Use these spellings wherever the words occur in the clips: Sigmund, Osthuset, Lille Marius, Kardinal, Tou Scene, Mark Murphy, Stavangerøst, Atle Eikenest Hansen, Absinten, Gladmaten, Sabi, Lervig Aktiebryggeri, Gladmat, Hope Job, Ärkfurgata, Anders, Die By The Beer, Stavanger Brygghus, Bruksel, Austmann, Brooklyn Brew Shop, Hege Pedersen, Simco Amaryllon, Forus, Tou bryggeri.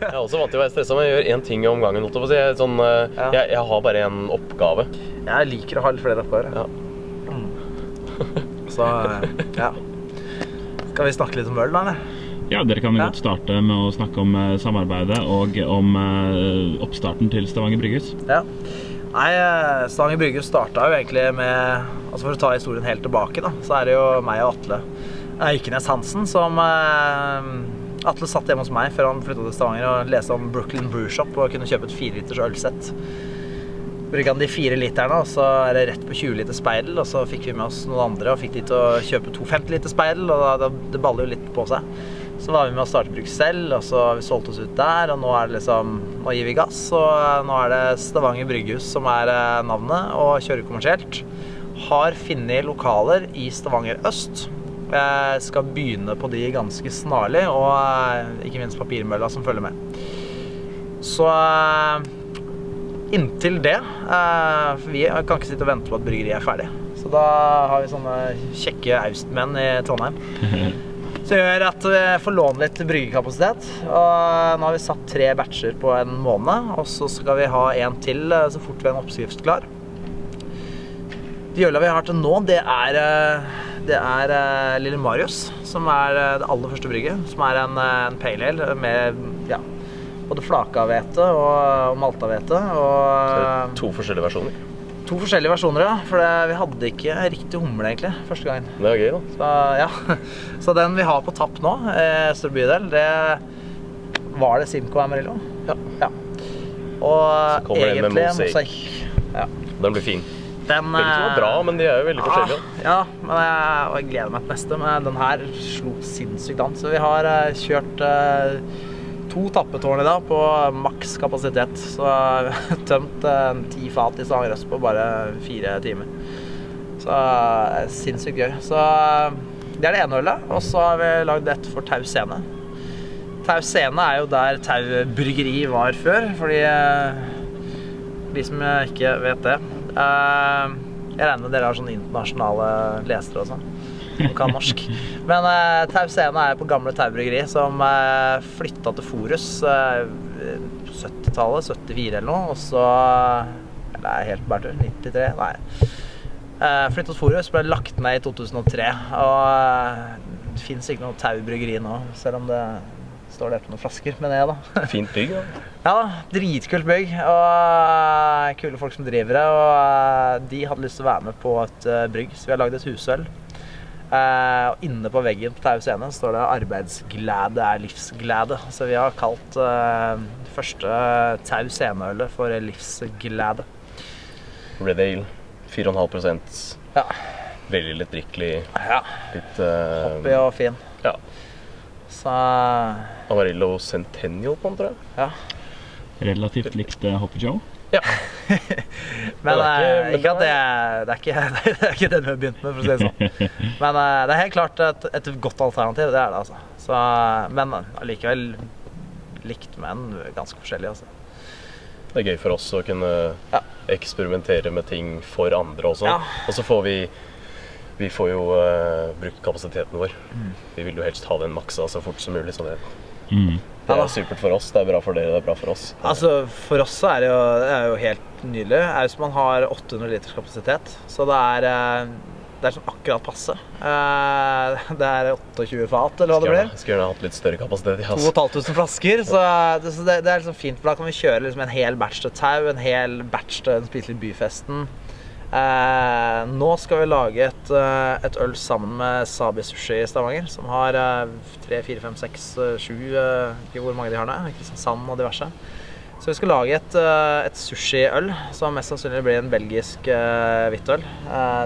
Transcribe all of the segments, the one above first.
Jeg er også vant til å være stresset, men jeg gjør en ting om gangen. Sånn, jeg har bare en oppgave. Jeg liker å ha litt flere oppgaver. Ja. Så, ja. Skal vi snakke litt om øl da, eller? Ja, dere kan godt starte med å snakke om samarbeidet og om oppstarten til Stavanger Brygghus. Ja. Nei, Stavanger Brygghus startet jo egentlig med, altså for å ta historien helt tilbake da, så er det jo meg og Atle Eikenest Hansen som Atle satt hjemme hos meg før han flyttet til Stavanger og leste om Brooklyn Brew Shop og kunne kjøpe et 4-liters ølsett. Brygget han de 4 literne, og så er det rett på 20 liter speidel, og så fikk vi med oss noen andre og fikk de til å kjøpe 2,50 liter speidel, og det baller jo litt på seg. Så var vi med å starte Bruksel, og så har vi solgt oss ut der, og nå er det liksom, nå gir vi gass, og nå er det Stavanger Brygghus som er navnet, og kjører kommersielt. Har finnet lokaler i Stavangerøst. Jeg skal begynne på de ganske snarlig, og ikke minst papirmølla som følger med. Så inntil det, vi kan ikke sitte og vente på at bryggeriet er ferdig. Så da har vi sånne kjekke Austmann i Trondheim. Så gjør at vi får låne litt bryggekapasitet, og nå har vi satt 3 batcher på en måned, og så skal vi ha en til så fort vi har en oppskrift klar. De øla vi har til nå, det er Lille Marius, som er det aller første brygget, som er en pale ale med, ja, både flakavete og maltavete. Så det er 2 forskjellige versjoner? 2 forskjellige versjoner, ja, for vi hadde ikke riktig humle egentlig, første gangen. Det var gøy da. Så, ja. Så den vi har på tapp nå, Storbydel, det var det Simco Amaryllon. Ja. Ja. Og egentlig Mosaic. Ja. Den blir fin. Den var bra, men de er jo veldig forskjellige. Ja, men jeg gleder meg til neste, men den her slo sinnssykt an, så vi har kjørt 2 tappetårn i dag på maks kapasitet, så jeg har tømt 10 fat i Stavangerøst på bare 4 timer. Så det er sinnssykt gøy. Så det er det ene ølet, og så har vi laget et for Tou Scene. Tou Scene er jo der Tou bryggeri var før, fordi de som ikke vet det, jeg regner dere har sånne internasjonale lesere og sånn. Og kan norsk. Men Tou Scene er på gamle Tou bryggeri som flyttet til Forus 70-tallet, 74 eller noe, og så det er helt bare tur, 93, nei. Flyttet til Forus, ble lagt ned i 2003, og det finnes ikke noe Tou bryggeri nå, selv om det står der på noen flasker, men jeg da. Fint bygg da. Ja, dritkult bygg, og kule folk som driver det, og de hadde lyst til å være med på et brygg, så vi har laget et husøl. Og inne på veggen på Tou Scene står det arbeidsglede er livsglede. Så vi har kalt første Tou Scene-ølet for livsglede. Red ale, 4,5%. Ja. Veldig litt drikkelig. Ja. Litt hoppig og fin. Ja. Så Amarillo Centennial på den, tror jeg. Ja. Relativt likt Hope Job. Ja. Men ikke at det er ikke den vi har begynt med, for å si det sånn. Men det er helt klart et godt alternativ, det er det altså. Så, men allikevel likt menn ganske forskjellig altså. Det er gøy for oss å kunne eksperimentere med ting for andre også. Ja. Og så får vi får jo brukt kapasiteten vår. Vi vil jo helst ha den maksa så fort som mulig, så det det er supert for oss, det er bra for dere, det er bra for oss. Altså, for oss er det jo helt nydelig. Austmann har 800 liters kapasitet, så det er sånn akkurat passe. Det er 28 fat, eller hva det blir. Skulle gjerne hatt litt større kapasitet. 2500 flasker, så det er liksom fint, for da kan vi kjøre liksom en hel batch til Tou, en hel batch til den spiselige byfesten. Nå skal vi lage et øl sammen med Sabi Sushi i Stavanger, som har 3, 4, 5, 6, 7, hvor mange de har nå, Kristiansand og diverse. Så vi skal lage et sushi-øl, som mest sannsynlig blir en belgisk hvittøl.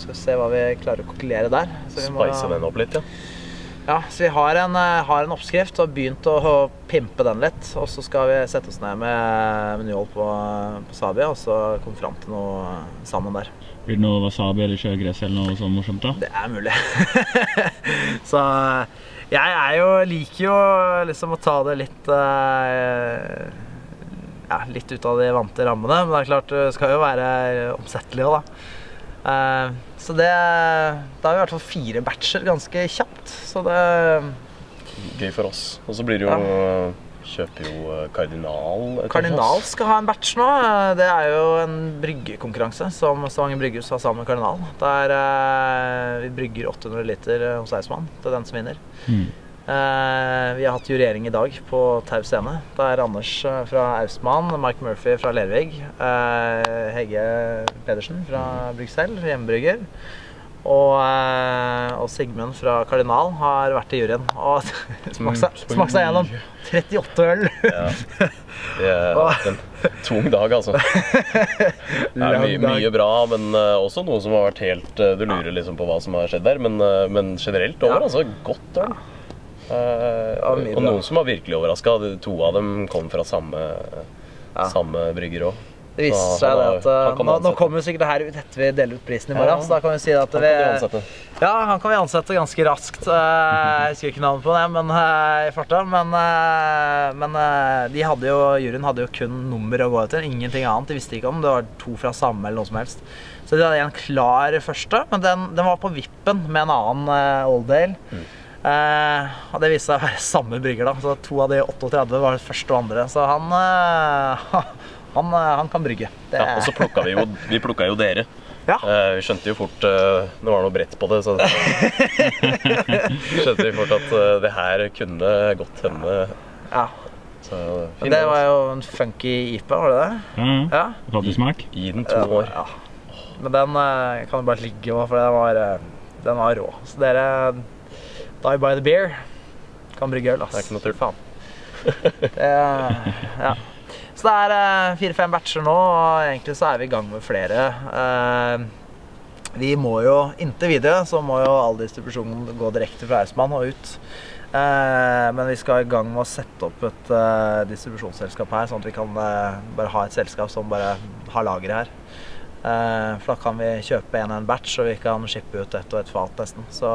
Skal se hva vi klarer å kokkelere der. Spice den opp litt, ja. Ja, så vi har en oppskrift og har begynt å pimpe den litt, og så skal vi sette oss ned med menuhold på Sabi, og så komme fram til noe sammen der. Blir det noe wasabi eller sjøgress eller noe sånn morsomt da? Det er mulig. Så jeg liker jo liksom å ta det litt ut av de vante rammene, men det er klart det skal jo være omsettelig også da. Så da har vi i hvert fall 4 batcher ganske kjapt, så det gøy for oss, og så blir det jo kjøper jo Kardinal. Kardinal skal ha en batch nå. Det er jo en bryggekonkurranse som Stavanger Brygghus har sammen med Kardinal. Der vi brygger 800 liter hos Austmann. Det er den som vinner. Mm. Vi har hatt jurering i dag på Tou Scene. Det er Anders fra Austmann, Mark Murphy fra Lervig, Hege Pedersen fra Bruksel, hjemmebrygger. Og Sigmund fra Kardinal har vært i juryen og smakt seg gjennom 38 øl. Ja, det har vært en tung dag, altså. Det er mye bra, men også noe som har vært helt... Du lurer liksom på hva som har skjedd der, men generelt over, altså, godt øl. Og noen som har virkelig overrasket. To av dem kom fra samme brygger også. Det viser seg at nå kommer sikkert det her ut etter vi deler ut prisen i morgen, så da kan vi si at han kan vi ansette ganske raskt. Jeg husker ikke navnet på det, men i farta. Men juryen hadde jo kun nummer å gå etter, ingenting annet. De visste ikke om det var to fra samme eller noe som helst. Så de hadde en klar første, men den var på vippen med en annen Old Ale. Og det viste seg å være samme brygger da, så to av de 38 var det første og andre. Så han kan brygge. Ja, og så plukket vi plukket jo dere. Ja. Vi skjønte jo fort, det var noe brett på det, så skjønte vi fort at det her kunne gått henne. Ja. Så, det var jo en funky IPA, var det det? Mm. Ja. Rådlig smak. I den 2 år. Ja. Men den kan jo bare ligge, for den var rå. Så dere, die by the beer, kan brygge øl, ass. Det er ikke noe tull, faen. Ja. Så det er 4-5 batcher nå, og egentlig så er vi i gang med flere. Vi må jo, inntil videre, så må jo all distribusjonen gå direkte fra Austmann og ut. Men vi skal i gang med å sette opp et distribusjonsselskap her, sånn at vi kan bare ha et selskap som bare har lager her. For da kan vi kjøpe en batch, og vi kan shippe ut ett og ett fat nesten. Så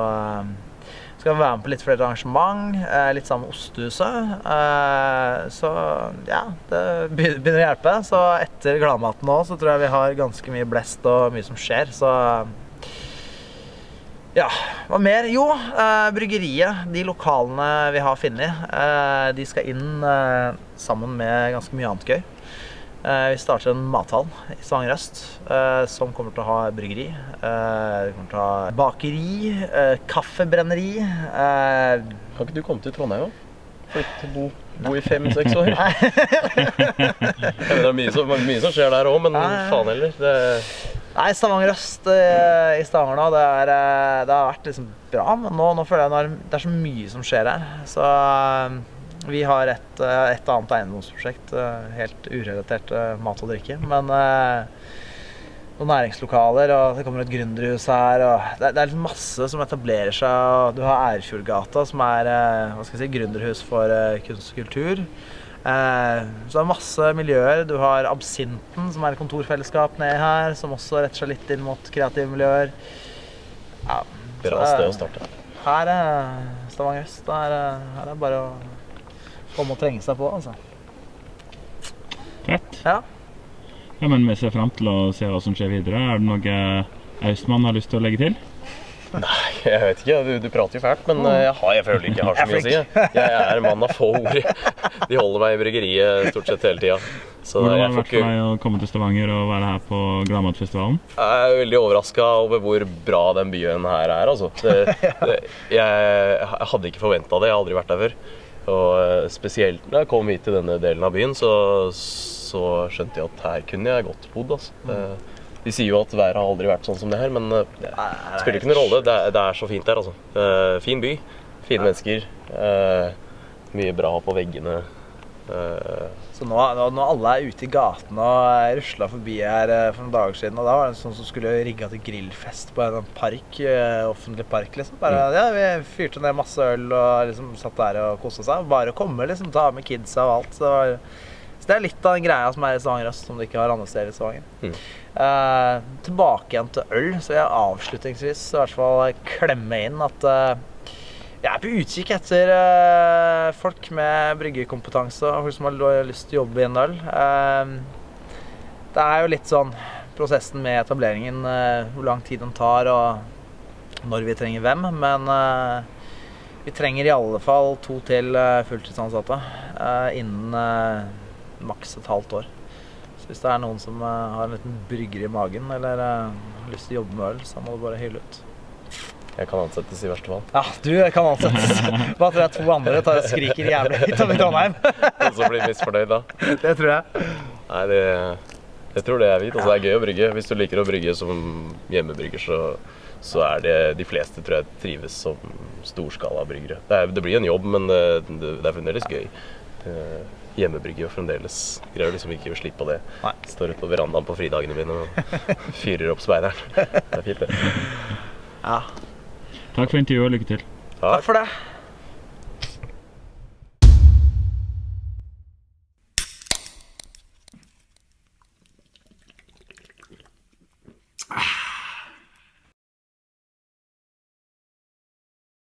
skal vi være med på litt flere arrangement, litt sammen med Osthuset. Så ja, det begynner å hjelpe. Så etter Gladmaten nå, så tror jeg vi har ganske mye blest og mye som skjer. Så ja, hva mer? Jo, bryggeriet, de lokalene vi har funnet, de skal inn sammen med ganske mye annet gøy. Vi starter en mathall i Stavangerøst som kommer til å ha bryggeri, det kommer til å ha bakeri, kaffebrenneri. Kan ikke du komme til Trondheim også? Flytte til bo i 5-6 år? Nei. Det er mye som skjer der også, men faen heller. Nei, Stavangerøst i Stavanger nå, det har vært liksom bra, men nå føler jeg at det er så mye som skjer her. Så vi har et annet eiendomsprosjekt, helt urelatert mat og drikke, men noen næringslokaler, og det kommer et gründerhus her, og det er masse som etablerer seg, og du har Ärkfurgata, som er, hva skal jeg si, gründerhus for kunst og kultur. Så det er masse miljøer, du har Absinten, som er et kontorfellesskap nede her, som også retter seg litt inn mot kreative miljøer. Ja, bra sted å starte. Her er Stavangerøst, her er det bare å komme og trenge seg på, altså. Fett. Ja. Ja, men vi ser frem til å se hva som skjer videre. Er det noe Austmann har lyst til å legge til? Nei, jeg vet ikke. Du prater jo fælt, men jeg føler ikke jeg har så mye å si. Jeg er en mann av få ord. De holder meg i bryggeriet stort sett hele tiden. Hvordan har det vært for deg å komme til Stavanger og være her på Gladmatfestivalen? Jeg er veldig overrasket over hvor bra den byen her er, altså. Jeg hadde ikke forventet det. Jeg har aldri vært der før. Og spesielt når jeg kom hit til denne delen av byen, så skjønte jeg at her kunne jeg godt bodd, altså. De sier jo at været har aldri vært sånn som det her, men det spiller ikke noen rolle. Det er så fint her, altså. Fin by, fine mennesker, mye bra på veggene. Så nå alle er ute i gaten og ruslet forbi her for noen dager siden, og da var det en sånn som skulle rigge til grillfest på en park, offentlig park liksom. Ja, vi fyrte ned masse øl og liksom satt der og koset seg. Bare å komme liksom, ta med kidsa og alt. Så det er litt av den greia som er i Stavangerøst, som det ikke har andre steder i Stavanger. Tilbake igjen til øl, så jeg avslutningsvis i hvert fall klemme inn at jeg er på utkikk etter folk med bryggekompetanse og folk som har lyst til å jobbe i en øl. Det er jo litt sånn prosessen med etableringen, hvor lang tid den tar og når vi trenger hvem, men Vi trenger i alle fall 2 til fulltidsansatte innen maks et halvt år. Så hvis det er noen som har en liten brygger i magen eller har lyst til å jobbe med øl, så må du bare hylle ut. Jeg kan ansettes i verste fall. Ja, du kan ansettes. Bare tror jeg 2 andre tar og skriker jævlig høyt om i Trondheim. Og så blir misfornøyd da. Det tror jeg. Nei, jeg tror det er vidt. Altså, det er gøy å brygge. Hvis du liker å brygge som hjemmebrygger, så er det de fleste, tror jeg, trives som storskala bryggere. Det blir en jobb, men det er fremdeles gøy. Hjemmebrygge og fremdeles greier liksom ikke å slippe av det. Nei. Står ute på verandaen på fridagene mine og fyrer opp speideren. Det er fint det. Ja. Takk for intervjuet og lykke til. Takk for det.